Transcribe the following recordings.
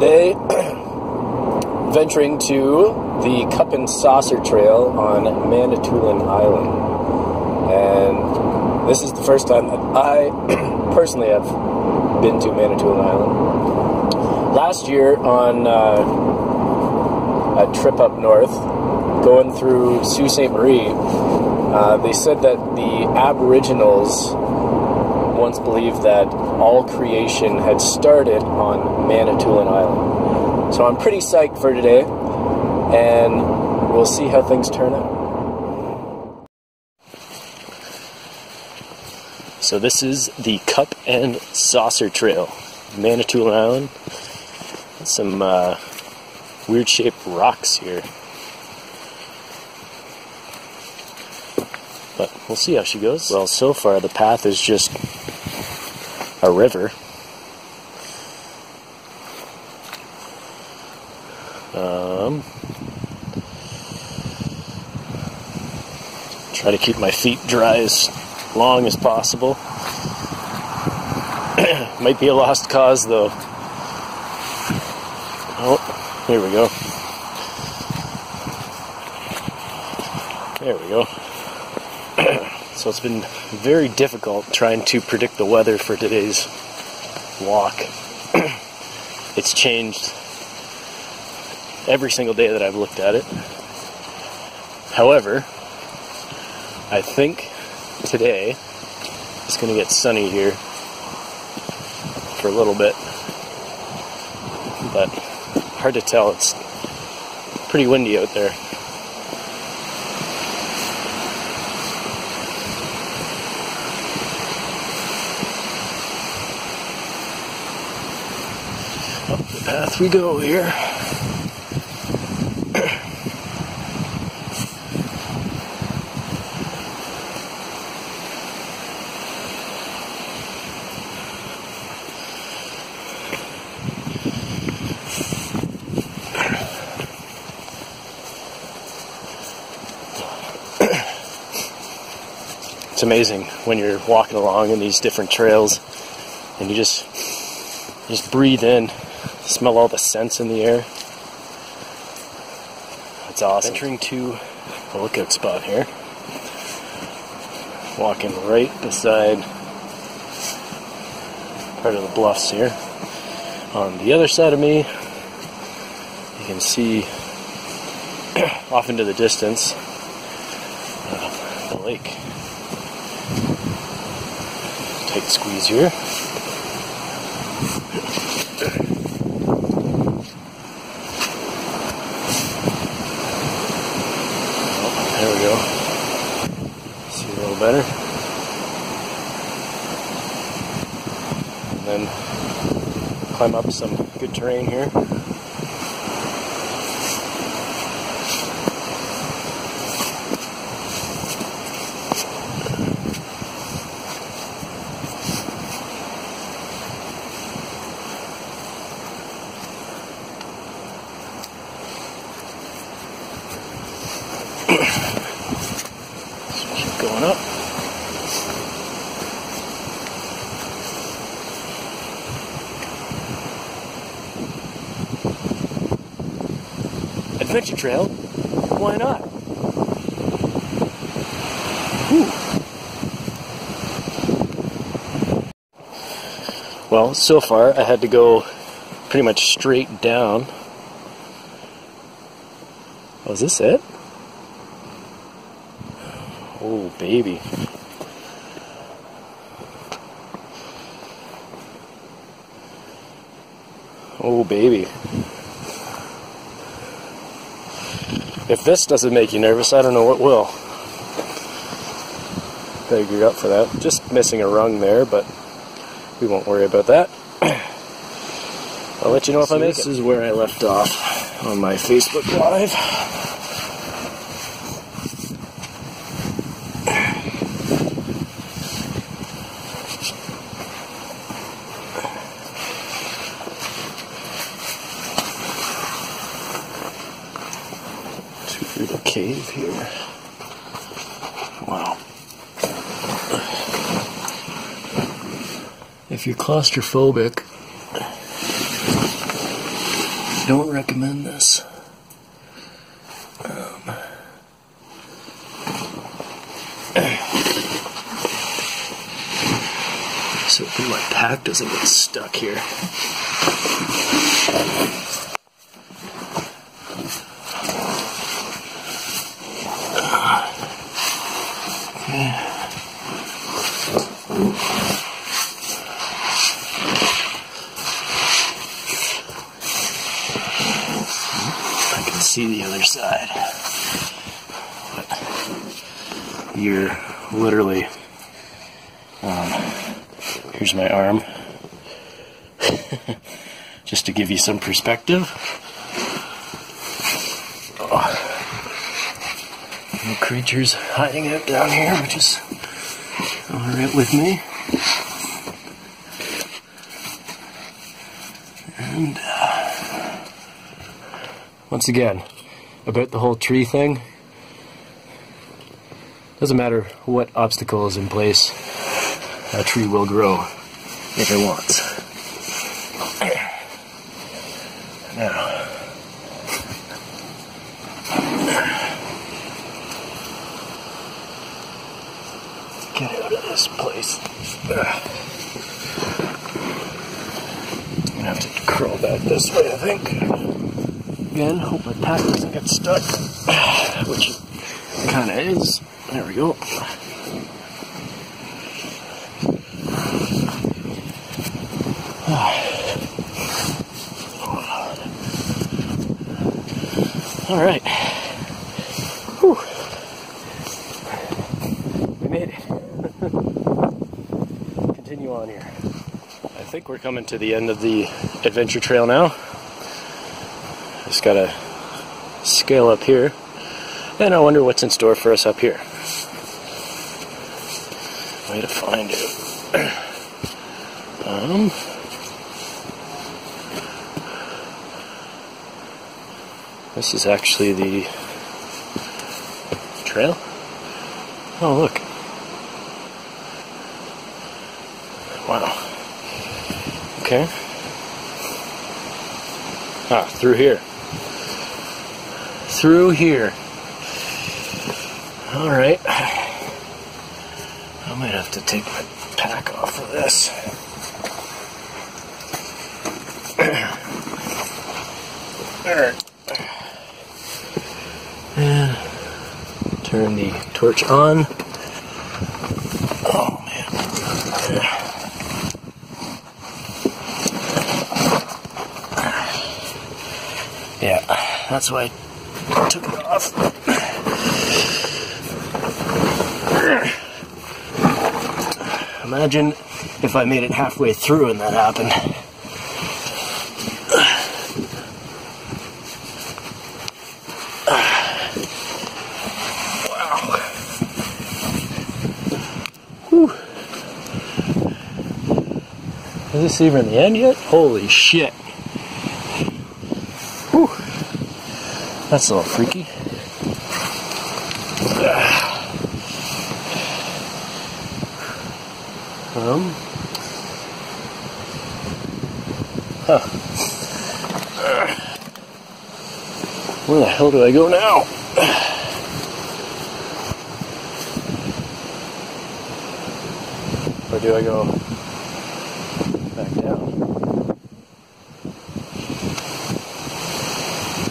today, venturing to the Cup and Saucer Trail on Manitoulin Island. And this is the first time that I personally have been to Manitoulin Island. Last year, on a trip up north, going through Sault Ste. Marie, they said that the Aboriginals once believed that all creation had started on Manitoulin Island. So I'm pretty psyched for today, and we'll see how things turn out. So this is the Cup and Saucer Trail, Manitoulin Island. Some weird shaped rocks here. But we'll see how she goes. Well, so far the path is just a river. Try to keep my feet dry as long as possible. Might be a lost cause though. Oh, here we go. There we go. So it's been very difficult trying to predict the weather for today's walk. It's changed every single day that I've looked at it. However, I think today it's going to get sunny here for a little bit, but hard to tell. It's pretty windy out there. Up the path we go here. It's amazing when you're walking along in these different trails and you just breathe in. Smell all the scents in the air. That's awesome. Entering to the lookout spot here. Walking right beside part of the bluffs here. On the other side of me, you can see off into the distance the lake. Tight squeeze here. Better. And then climb up some good terrain here. So keep going up. Adventure trail, why not? Whew. Well, so far I had to go pretty much straight down. Oh, is this it? Oh, baby. Oh, baby. If this doesn't make you nervous, I don't know what will. Better gear up for that. Just missing a rung there, but we won't worry about that. I'll let you know if I make it. This is where I left off on my Facebook Live. Cave here. Wow. If you're claustrophobic, don't recommend this. So hopefully my pack doesn't get stuck here. I can see the other side, but you're literally, here's my arm, just to give you some perspective. Oh. No creatures hiding out down here, which is alright with me. And once again, about the whole tree thing, doesn't matter what obstacle is in place. A tree will grow if it wants. Now, get out of this place. I'm gonna have to crawl back this way, I think. Again, hope my pack doesn't get stuck, which it kinda is. There we go. All right, whew. We made it. Continue on here. I think we're coming to the end of the adventure trail now. Just gotta scale up here, and I wonder what's in store for us up here. Way to find it. This is actually the trail. Oh, look. Wow. Okay. Ah, through here. Through here. Alright. I might have to take my pack off of this. Alright. And turn the torch on. Oh man. Yeah, that's why I took it off. Imagine if I made it halfway through and that happened. Is this even the end yet? Holy shit. Whew. That's a little freaky. Where the hell do I go now? Or do I go back down?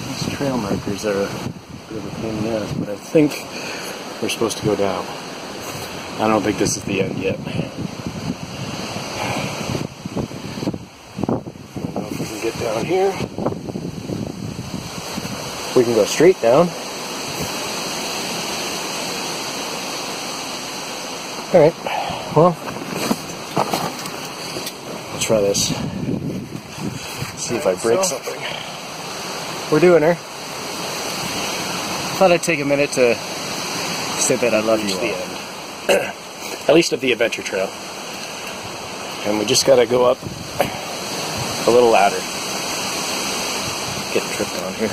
These trail markers are a bit of a pain in the ass, but I think we're supposed to go down. I don't think this is the end yet. I don't know if we can get down here. We can go straight down. Alright, well, try this. See if I break something. We're doing her. Thought I'd take a minute to say that I love you. The end. At least of the adventure trail. And we just gotta go up a little ladder. Getting tripped on here.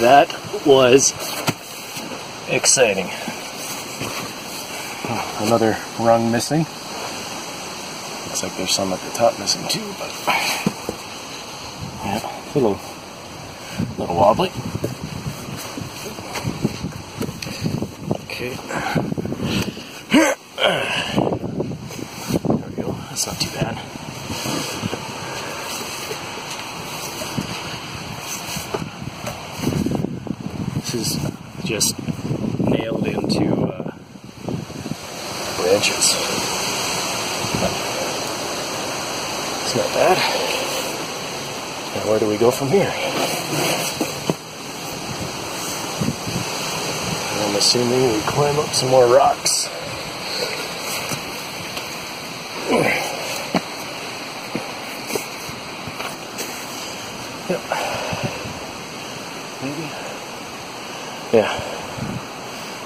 That was exciting. Another rung missing. Looks like there's some at the top missing too, but Hello. A little wobbly. Okay. There we go. That's not too bad. This is just nailed into branches. It's not bad. Now where do we go from here? I'm assuming we climb up some more rocks. Yep. Maybe? Yeah.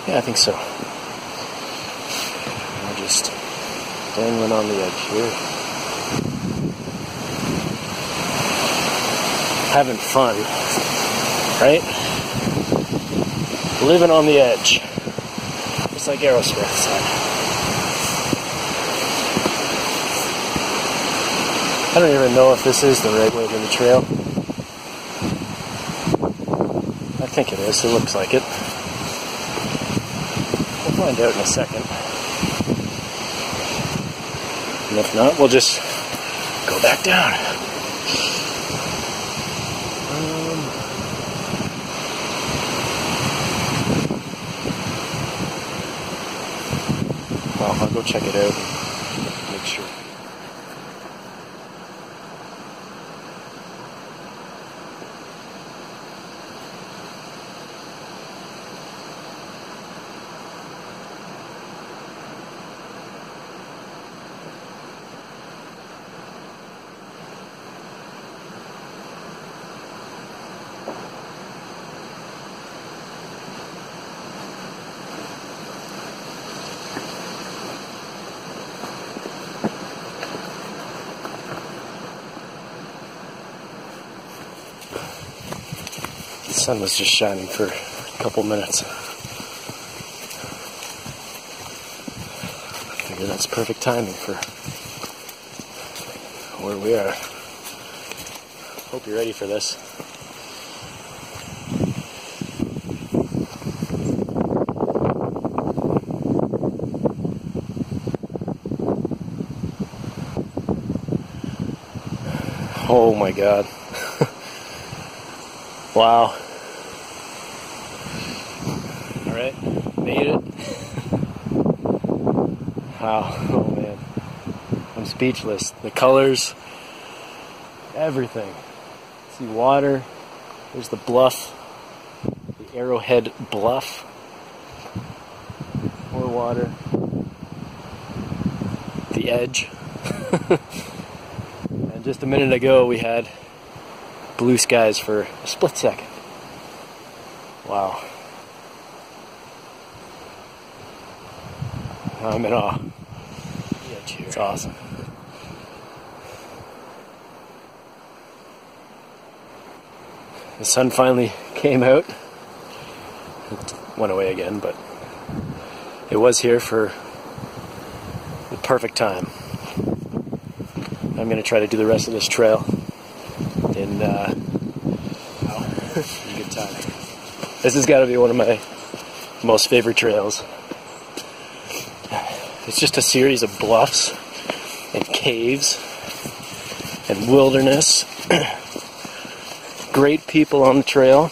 Yeah, I think so. We're just dangling on the edge here. Having fun, right? Living on the edge. Just like Aerosmith said. I don't even know if this is the right way to the trail. I think it is. It looks like it. We'll find out in a second. And if not, we'll just go back down. I'll go check it out, make sure. The sun was just shining for a couple minutes. I figure that's perfect timing for where we are. Hope you're ready for this. Oh my God. Wow. Alright, made it. Wow, oh man. I'm speechless. The colors, everything. See water, there's the bluff, the Arrowhead bluff. More water. The edge. And just a minute ago we had blue skies for a split second. Wow. I'm in awe. Yeah, cheers. It's awesome. The sun finally came out. It went away again, but it was here for the perfect time. I'm going to try to do the rest of this trail. And good time. This has got to be one of my most favorite trails. It's just a series of bluffs and caves and wilderness. Great people on the trail.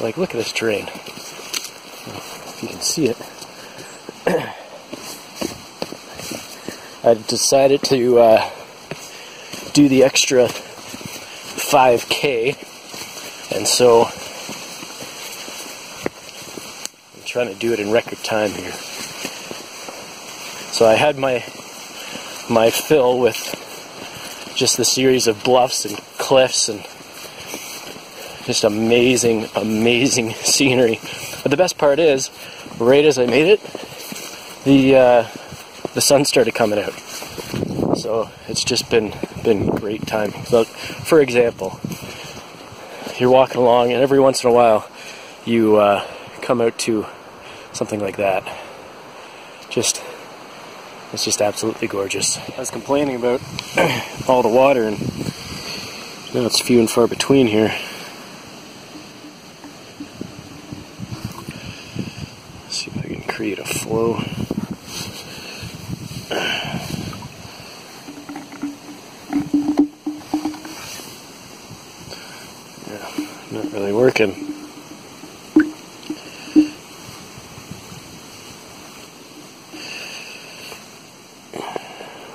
Like, look at this terrain. If you can see it. I decided to do the extra 5K, and so I'm trying to do it in record time here. So I had my fill with just the series of bluffs and cliffs and just amazing, amazing scenery. But the best part is, right as I made it, the sun started coming out. So it's just been great timing. So, for example, you're walking along and every once in a while you come out to something like that. It's just absolutely gorgeous. I was complaining about all the water and Now it's few and far between here. Let's see if I can create a flow. Yeah, not really working.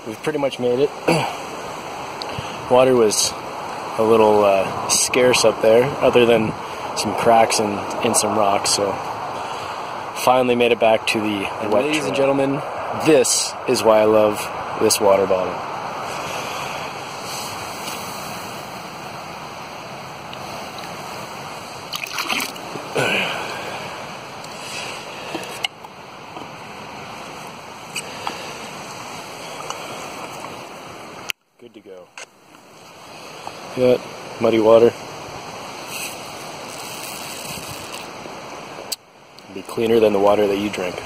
We've pretty much made it. Water was a little scarce up there, other than some cracks in some rocks, so finally made it back to the wet trail. Ladies and gentlemen, this is why I love this water bottle. Good to go. Yeah, muddy water. It'll be cleaner than the water that you drink.